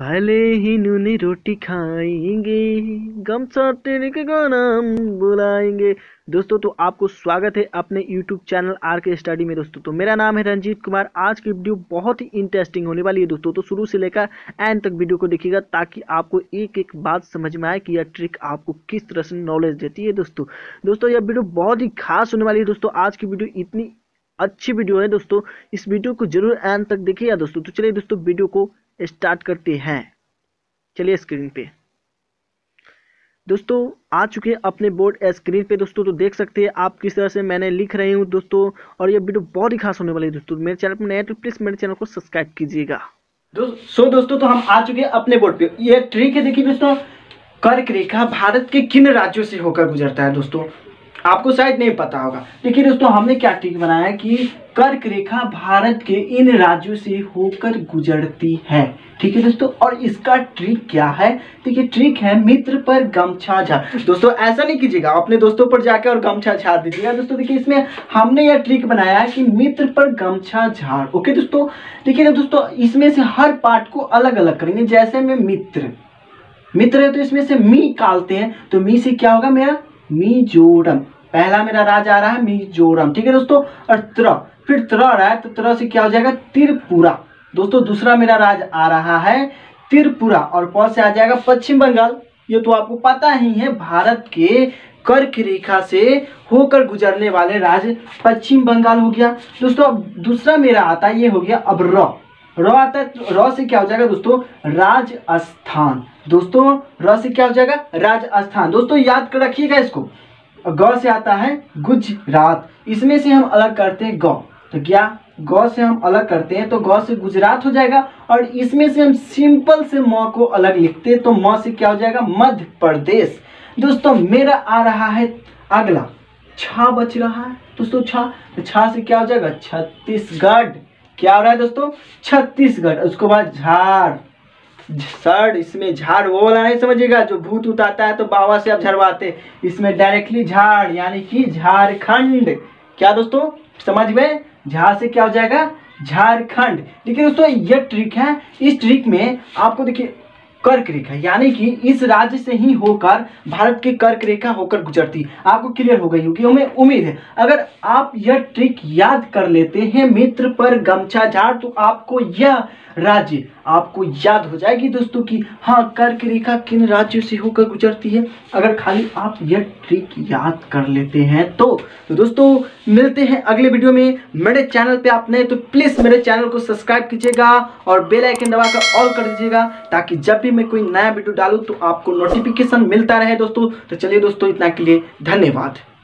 भले ही नूनी रोटी खाएंगे, गमछा तेरे के गाना बुलाएंगे। दोस्तों तो आपको स्वागत है अपने YouTube चैनल RK स्टडी में। दोस्तों तो मेरा नाम है रंजीत कुमार। आज की वीडियो बहुत ही इंटरेस्टिंग होने वाली है दोस्तों, तो शुरू से लेकर एंड तक वीडियो को देखिएगा ताकि आपको एक एक बात समझ में आए कि यह ट्रिक आपको किस तरह से नॉलेज देती है। दोस्तों यह वीडियो बहुत ही खास होने वाली है। दोस्तों आज की वीडियो इतनी अच्छी वीडियो है दोस्तों, इस वीडियो को जरूर एंड तक देखिएगा दोस्तों। तो चलिए दोस्तों वीडियो को स्टार्ट करते हैं। चलिए स्क्रीन पे दोस्तों आ चुके हैं अपने बोर्ड स्क्रीन पे दोस्तों, तो देख सकते हैं आप किस तरह से मैंने लिख रही हूँ दोस्तों। और ये वीडियो बहुत ही खास होने वाली है दोस्तों। मेरे चैनल पर नया तो प्लीज मेरे चैनल को सब्सक्राइब कीजिएगा। दोस्तों तो हम आ चुके हैं अपने बोर्ड पे। ये ट्रिक है, देखिए दोस्तों, कर्क रेखा भारत के किन राज्यों से होकर गुजरता है दोस्तों, आपको शायद नहीं पता होगा। देखिए दोस्तों हमने क्या ट्रिक बनाया कि कर्क रेखा भारत के इन राज्यों से होकर गुजरती है, ठीक है दोस्तों। और इसका ट्रिक क्या है, देखिए ट्रिक है मित्र पर गमछा झाड़। दोस्तों ऐसा नहीं कीजिएगा, अपने दोस्तों पर जाकर और गमछा झाड़ दीजिएगा दोस्तों। देखिए इसमें हमने यह ट्रिक बनाया है कि मित्र पर गमछा झाड़। ओके दोस्तों, देखिए ना दोस्तों इसमें से हर पार्ट को अलग अलग करेंगे। जैसे मैं मित्र है तो इसमें से मी निकालते हैं, तो मी से क्या होगा मेरा मिजोरम। पहला मेरा राज्य आ रहा है मिजोरम, ठीक है दोस्तों। और त्र, फिर त्र आ रहा है तो त्र से क्या हो जाएगा त्रिपुरा। दोस्तों दूसरा मेरा राज्य आ रहा है त्रिपुरा। और प से आ जाएगा पश्चिम बंगाल। ये तो आपको पता ही है, भारत के कर्क रेखा से होकर गुजरने वाले राज्य पश्चिम बंगाल हो गया दोस्तों। अब दूसरा मेरा आता है, ये हो गया। अब र आता है, र से क्या हो जाएगा दोस्तों राजस्थान। दोस्तों र से क्या हो जाएगा राजस्थान। दोस्तों याद कर रखिएगा इसको। ग से आता है गुजरात, इसमें से हम अलग करते हैं ग, तो क्या ग से हम अलग करते हैं तो ग से गुजरात हो जाएगा। और इसमें से हम सिंपल से म को अलग लिखते हैं तो म से क्या हो जाएगा मध्य प्रदेश। दोस्तों मेरा आ रहा है अगला छ बच रहा है दोस्तों, छ से क्या हो जाएगा छत्तीसगढ़। क्या हो रहा है दोस्तों छत्तीसगढ़। उसके बाद झार सर, इसमें झाड़ वो वाला नहीं समझिएगा जो भूत उताता है तो बाबा से आप झड़वाते, इसमें डायरेक्टली झाड़ यानी कि झारखंड। क्या दोस्तों समझ गए, झा से क्या हो जाएगा झारखंड। देखिए दोस्तों ये ट्रिक है, इस ट्रिक में आपको देखिए कर्क रेखा यानी कि इस राज्य से ही होकर भारत के कर्क रेखा होकर गुजरती, आपको क्लियर हो गई होगी हमें उम्मीद है। अगर आप यह ट्रिक याद कर लेते हैं मित्र पर गमछा झाड़ तो आपको यह राज्य आपको याद हो जाएगी दोस्तों कि हाँ कर्क रेखा किन राज्यों से होकर गुजरती है। अगर खाली आप यह ट्रिक याद कर लेते हैं तो दोस्तों मिलते हैं अगले वीडियो में। मेरे चैनल पे आप नए तो प्लीज़ मेरे चैनल को सब्सक्राइब कीजिएगा और बेल आइकन दबाकर ऑल कर दीजिएगा ताकि जब भी मैं कोई नया वीडियो डालूँ तो आपको नोटिफिकेशन मिलता रहे दोस्तों। तो चलिए दोस्तों इतना के लिए धन्यवाद।